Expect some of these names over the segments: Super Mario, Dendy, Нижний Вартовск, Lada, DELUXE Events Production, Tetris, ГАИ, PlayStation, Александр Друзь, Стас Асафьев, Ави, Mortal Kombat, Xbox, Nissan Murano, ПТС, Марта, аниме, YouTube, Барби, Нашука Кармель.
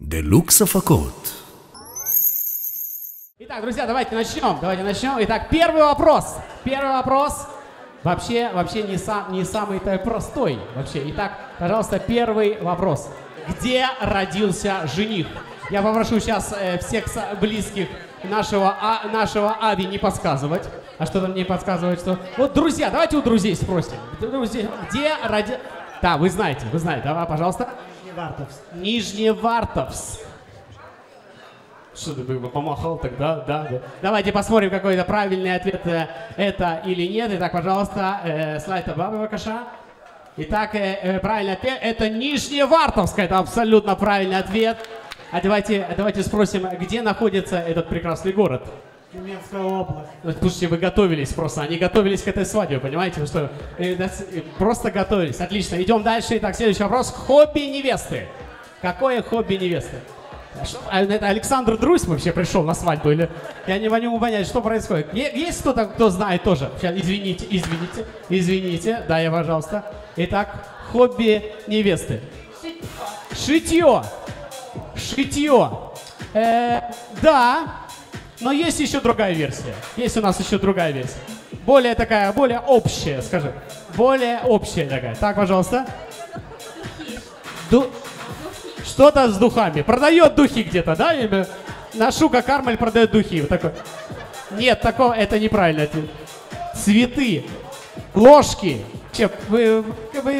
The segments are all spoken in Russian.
Делюкс Афакот. Итак, друзья, давайте начнем. Итак, первый вопрос. Вообще не самый простой. Вообще. Итак, пожалуйста, первый вопрос. Где родился жених? Я попрошу сейчас всех близких нашего Ави не подсказывать. А что там не подсказывать? Что... Вот друзья, давайте у друзей спросим. Друзья, где родился... Да, вы знаете. Давай, пожалуйста. Нижний Вартовск. Что ты помахал тогда? Да. Давайте посмотрим, какой-то правильный ответ это или нет. Итак, пожалуйста, слайд Бабы Вакаша. Итак, правильный ответ это Нижний Вартовск. Это абсолютно правильный ответ. А давайте спросим, где находится этот прекрасный город? Тюменская область. Слушайте, вы готовились просто. Они готовились к этой свадьбе, понимаете? Что? Просто готовились. Отлично. Идем дальше. Итак, следующий вопрос. Хобби невесты. Какое хобби невесты? Это Александр Друзь вообще пришел на свадьбу? Или? Я не могу понять, что происходит. Есть кто-то, кто знает тоже? Сейчас, извините. Да, я, пожалуйста. Итак, хобби невесты. Шитье. Да. Но есть еще другая версия. Более такая, более общая такая. Так, пожалуйста. Что-то с духами. Продает духи где-то, да? Нашука Кармель продает духи. Вот такой. Нет, такого, это неправильно. Цветы, ложки. Вы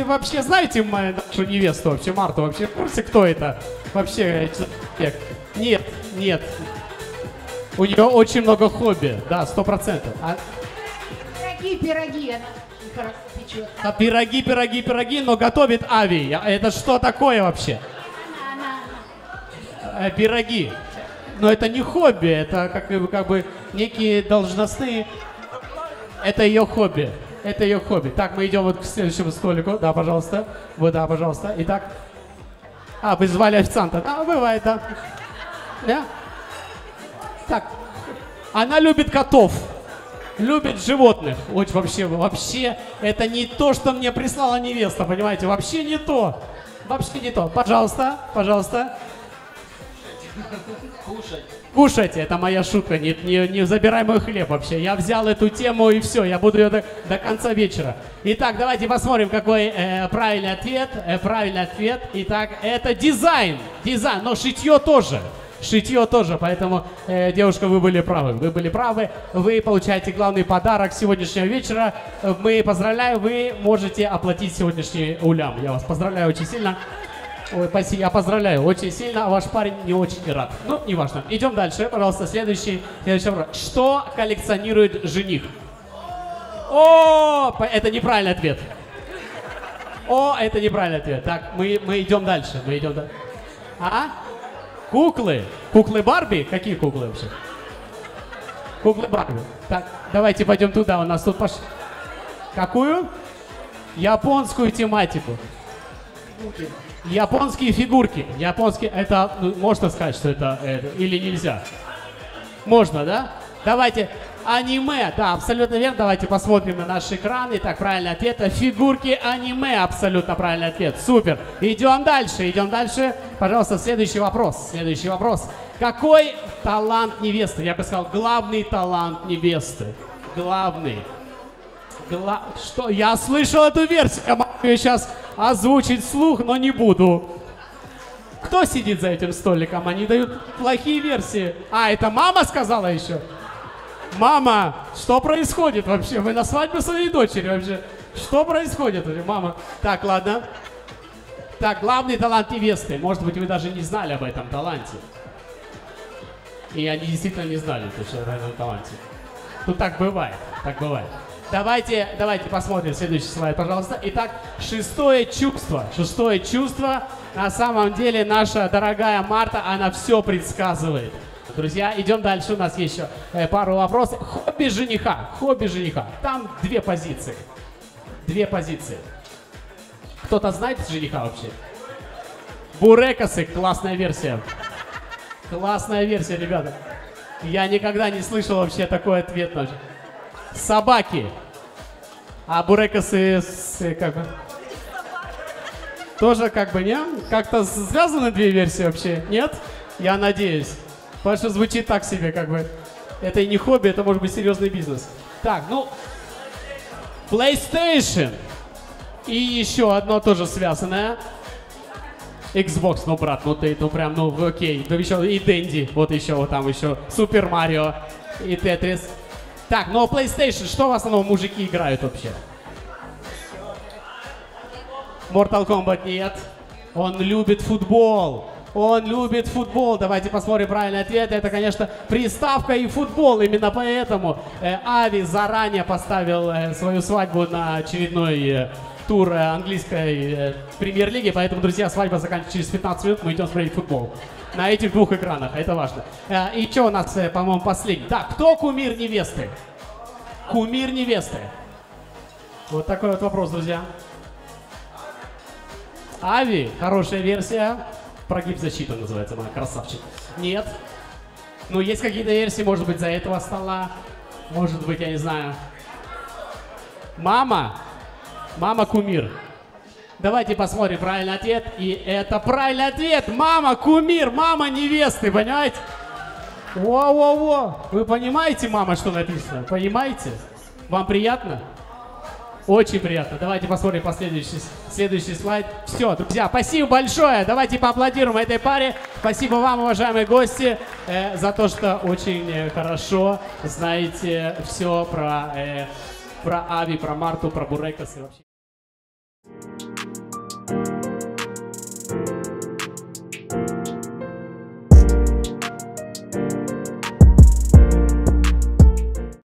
вообще знаете нашу невесту вообще, Марту? Вообще в курсе, кто это? Вообще человек. Нет. У нее очень много хобби, да, 100%. Пироги, она хорошо печет. Да, пироги, но готовит Ави. Это что такое вообще? Она. Пироги. Но это не хобби, это как бы некие должностные. Это ее хобби. Так, мы идем вот к следующему столику. Да, пожалуйста. Да, пожалуйста. Итак. Вы звали официанта. Да, бывает, да. Да? Так, она любит котов, любит животных. Ой, вообще, это не то, что мне прислала невеста, понимаете? Вообще не то. Пожалуйста. Кушать, это моя шутка, не забирай мой хлеб вообще. Я взял эту тему и все, я буду ее до конца вечера. Итак, давайте посмотрим, какой правильный ответ. Итак, это дизайн, но шитье тоже, поэтому, девушка, вы были правы, вы получаете главный подарок сегодняшнего вечера. Мы поздравляем, вы можете оплатить сегодняшний улям. Я вас поздравляю очень сильно. Ой, спасибо, я поздравляю очень сильно, а ваш парень не очень рад. Ну, неважно. Идем дальше, пожалуйста, следующий вопрос. Что коллекционирует жених? Это неправильный ответ. Так, мы идем дальше, Куклы? Куклы Барби? Какие куклы вообще? Куклы Барби. Так, давайте пойдем туда, у нас тут пошли. Какую? Японскую тематику. Японские фигурки. Это, можно сказать, что это или нельзя? Можно, да? Давайте, аниме, да, абсолютно верно, давайте посмотрим на наш экран. Итак, правильный ответ, фигурки аниме, абсолютно правильный ответ, супер. Идем дальше. Пожалуйста, следующий вопрос. Какой талант невесты? Я бы сказал, главный талант невесты. Что? Я слышал эту версию, я могу ее сейчас озвучить вслух, но не буду. Кто сидит за этим столиком? Они дают плохие версии. Это мама сказала еще? Мама, что происходит вообще? Вы на свадьбе своей дочери вообще? Что происходит, мама? Так, ладно. Так, главный талант невесты. Может быть, вы даже не знали об этом таланте. И они действительно не знали точно об этом таланте. Ну, так бывает. Давайте посмотрим следующий слайд, пожалуйста. Итак, шестое чувство. На самом деле, наша дорогая Марта, она все предсказывает. Друзья, идем дальше, у нас еще пару вопросов. Хобби жениха. Там две позиции. Кто-то знает жениха вообще? Бурекосы, классная версия, ребята. Я никогда не слышал вообще такой ответ. Собаки. А бурекосы, как бы... Тоже как бы, не? Как-то связаны две версии вообще? Нет? Я надеюсь. Потому что звучит так себе, как бы. Это и не хобби, это может быть серьезный бизнес. Так, ну... PlayStation. И еще одно тоже связанное. Xbox, ну, брат, ну ты, ну прям, ну, окей. Ну, еще и Dendy, вот еще, вот там еще. Super Mario и Tetris. Так, ну, PlayStation, что в основном мужики играют вообще? Mortal Kombat нет. Он любит футбол. Он любит футбол. Давайте посмотрим правильный ответ. Это, конечно, приставка и футбол. Именно поэтому Ави заранее поставил свою свадьбу на очередной тур английской премьер-лиги. Поэтому, друзья, свадьба заканчивается через 15 минут. Мы идем смотреть футбол. На этих двух экранах. Это важно. И что у нас, по-моему, последний? Так, кто кумир невесты? Кумир невесты. Вот такой вот вопрос, друзья. Ави, хорошая версия. Прогиб защиты называется, она красавчик. Нет. Ну, есть какие-то версии, может быть, за этого стола. Может быть, я не знаю. Мама. Мама кумир. Давайте посмотрим правильный ответ. И это правильный ответ. Мама кумир, мама невесты, понимаете? Во-во-во. Вы понимаете, мама, что написано? Понимаете? Вам приятно? Очень приятно. Давайте посмотрим следующий слайд. Все, друзья, спасибо большое. Давайте поаплодируем этой паре. Спасибо вам, уважаемые гости, за то, что очень хорошо знаете все про Ави, про Марту, про Бурекас и вообще.